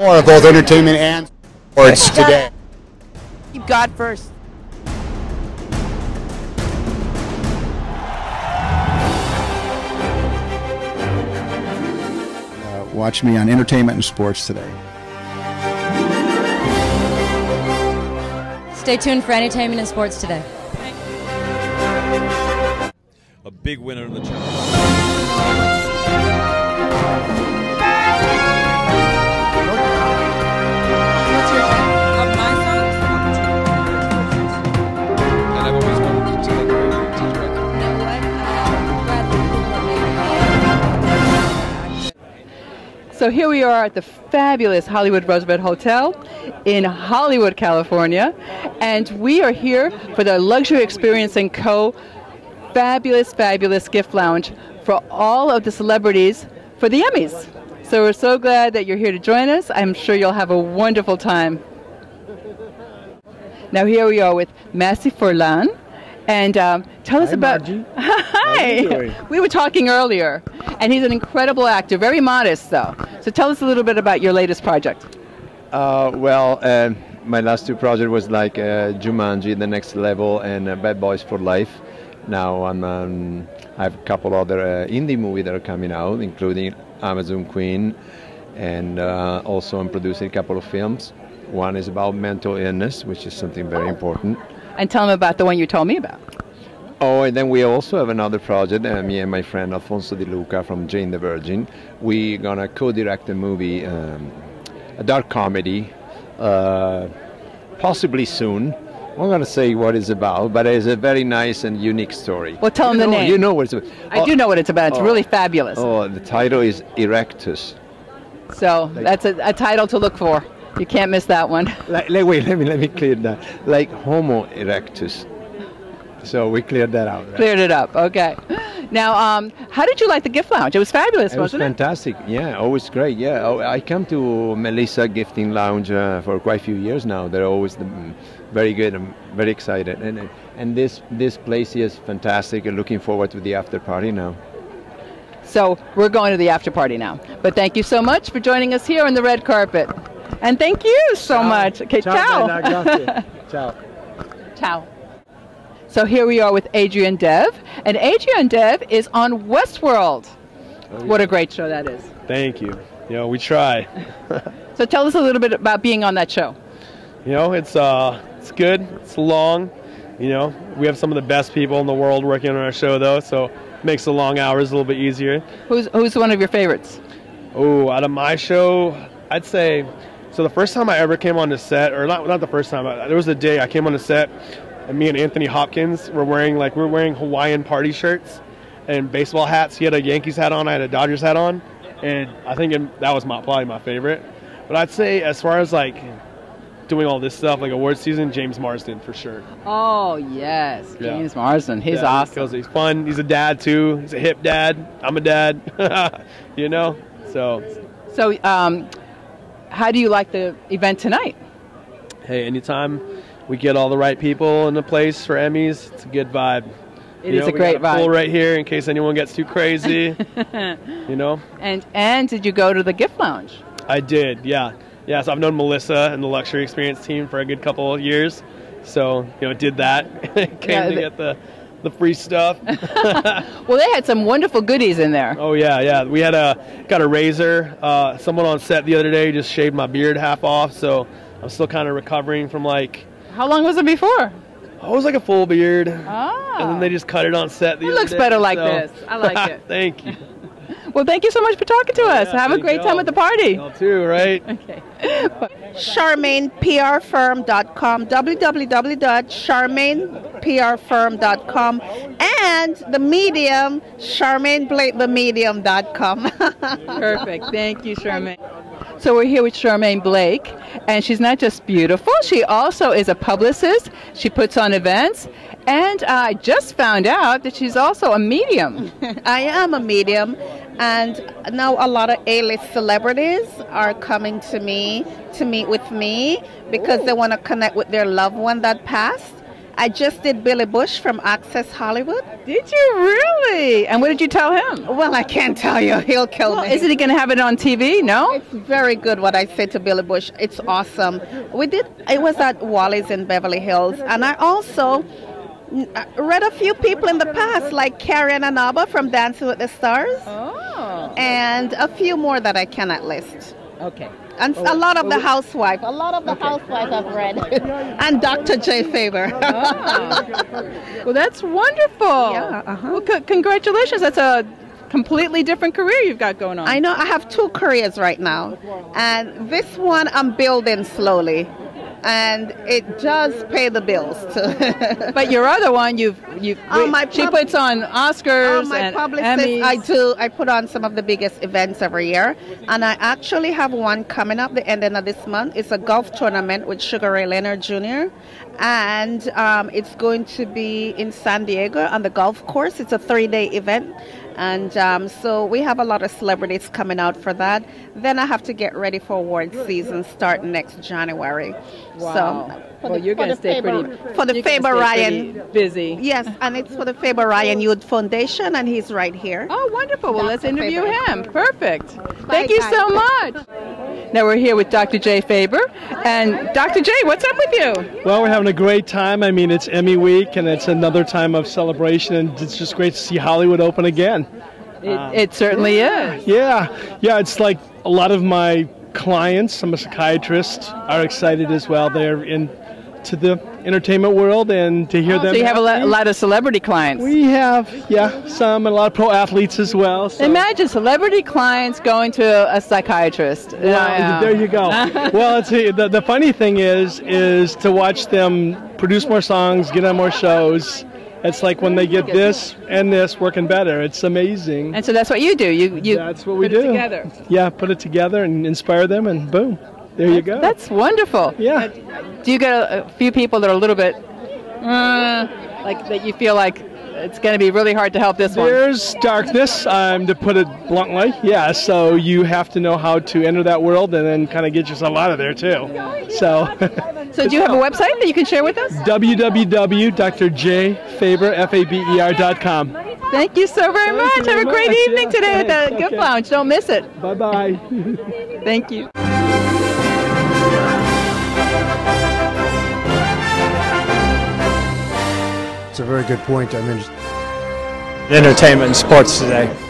More of both entertainment and sports today. Keep God first. Watch me on Entertainment and Sports Today. Stay tuned for Entertainment and Sports Today. A big winner in the challenge. So here we are at the fabulous Hollywood Roosevelt Hotel in Hollywood, California, and we are here for the Luxury Experience & Co. fabulous, fabulous gift lounge for all of the celebrities for the Emmys. So we're so glad that you're here to join us. I'm sure you'll have a wonderful time. Now here we are with Massi Forlan, and tell us about... Margie. Hi! We were talking earlier, and he's an incredible actor, very modest though. So tell us a little bit about your latest project. My last two projects was like Jumanji: The Next Level and Bad Boys for Life. Now I'm, I have a couple other indie movies that are coming out, including Amazon Queen, and also I'm producing a couple of films. One is about mental illness, which is something very important. And tell them about the one you told me about. Oh, and then we also have another project, me and my friend Alfonso Di Luca from Jane the Virgin. We're going to co-direct a movie, a dark comedy, possibly soon. I'm not going to say what it's about, but it's a very nice and unique story. Well, tell them the name. You know what it's about. I do know what it's about. It's really fabulous. Oh, the title is Erectus. So like, that's a title to look for. You can't miss that one. Like, wait, let me clear that. Like Homo erectus. So we cleared that out. Right? Cleared it up. Okay. Now, how did you like the gift lounge? It was fabulous, wasn't it? It was fantastic. Yeah, always great. Yeah, I come to Melissa Gifting Lounge for quite a few years now. They're always very good. I'm very excited, and this place is fantastic. I'm looking forward to the after party now. So we're going to the after party now. But thank you so much for joining us here on the red carpet, and thank you so much. Okay, ciao. Ciao. Ciao. Ciao. So here we are with Adrian Dev, and Adrian Dev is on Westworld. Oh, yeah. What a great show that is. Thank you. You know, we try. So tell us a little bit about being on that show. You know, it's good, it's long. You know, we have some of the best people in the world working on our show though, so it makes the long hours a little bit easier. Who's one of your favorites? Oh, out of my show, I'd say, so the first time I ever came on the set, or not the first time, there was a day I came on the set, and me and Anthony Hopkins were wearing we're wearing Hawaiian party shirts and baseball hats. He had a Yankees hat on, I had a Dodgers hat on, and I think that was probably my favorite. But I'd say as far as like doing all this stuff, like awards season, James Marsden for sure. Oh yes, yeah. James Marsden, he's awesome. He's fun. He's a dad too. He's a hip dad. I'm a dad. You know. So how do you like the event tonight? Hey, anytime. We get all the right people in the place for Emmys. It's a good vibe. It is a great vibe. Pool right here in case anyone gets too crazy. You know. And did you go to the gift lounge? I did. Yeah. Yeah. So I've known Melissa and the Luxury Experience team for a good couple of years. So you know, did that. Came to get the free stuff. Well, they had some wonderful goodies in there. Oh yeah, yeah. We had got a razor. Someone on set the other day just shaved my beard half off. So I'm still kind of recovering from like. How long was it before? Oh, it was like a full beard. Oh. And then they just cut it on set. It looks better like this. I like it. Thank you. Well, thank you so much for talking to us. Have a great time at the party. Y'all too, right? Okay. CharmainePRFirm.com, www.CharmainePRFirm.com, and the medium, CharmaineBlakeTheMedium.com. Perfect. Thank you, Charmaine. So we're here with Charmaine Blake, and she's not just beautiful, she also is a publicist, she puts on events, and I just found out that she's also a medium. I am a medium, and now a lot of A-list celebrities are coming to me to meet with me because they want to connect with their loved one that passed. I just did Billy Bush from Access Hollywood. Did you really? And what did you tell him? Well, I can't tell you. He'll kill me. Isn't he going to have it on TV? No? It's very good what I said to Billy Bush. It's awesome. We did. It was at Wally's in Beverly Hills. And I also read a few people in the past, like Karen Anaba from Dancing with the Stars. Oh. And a few more that I cannot list. Okay. And a lot of the housewives. A lot of the housewives I've read. And Dr. Jay Faber. Oh. Well, that's wonderful. Yeah, well, congratulations. That's a completely different career you've got going on. I know. I have two careers right now. And this one I'm building slowly. And it does pay the bills. But your other one, she puts on Oscars and publicist, Emmys. I do. I put on some of the biggest events every year. And I actually have one coming up the ending of this month. It's a golf tournament with Sugar Ray Leonard Jr. And it's going to be in San Diego on the golf course. It's a 3-day event. And so we have a lot of celebrities coming out for that. Then I have to get ready for award season starting next January. Wow. So, you're going to stay pretty for the Faber Ryan busy. Yes, and it's for the Faber Ryan Youth Foundation, and he's right here. Oh, wonderful. Well, let's interview him. Perfect. Thank you so much. Now we're here with Dr. Jay Faber. And Dr. Jay, what's up with you? Well, we're having a great time. I mean, it's Emmy week, and it's another time of celebration, and it's just great to see Hollywood open again. It certainly is. Yeah, it's like a lot of my clients, I'm a psychiatrist, are excited as well. They're into the entertainment world, and to hear them. So you have a lot of celebrity clients. We have, yeah, some, and a lot of pro athletes as well. So. Imagine celebrity clients going to a psychiatrist. Well, there you go. Well, the funny thing is to watch them produce more songs, get on more shows. It's like when they get this and this working better. It's amazing. And so that's what you do. That's what we do. Put it together. Yeah, put it together and inspire them, and boom, there you go. That's wonderful. Yeah. Do you get a few people that are a little bit, like that you feel like it's going to be really hard to help this one? There's darkness, to put it bluntly. Yeah, so you have to know how to enter that world and then kind of get yourself out of there too. So do you have a website that you can share with us? www.drjfaber.com. Thank you so very much. Have a great evening today at the Gift Lounge. Don't miss it. Bye-bye. Thank you. It's a very good point. I mean, Entertainment and Sports Today.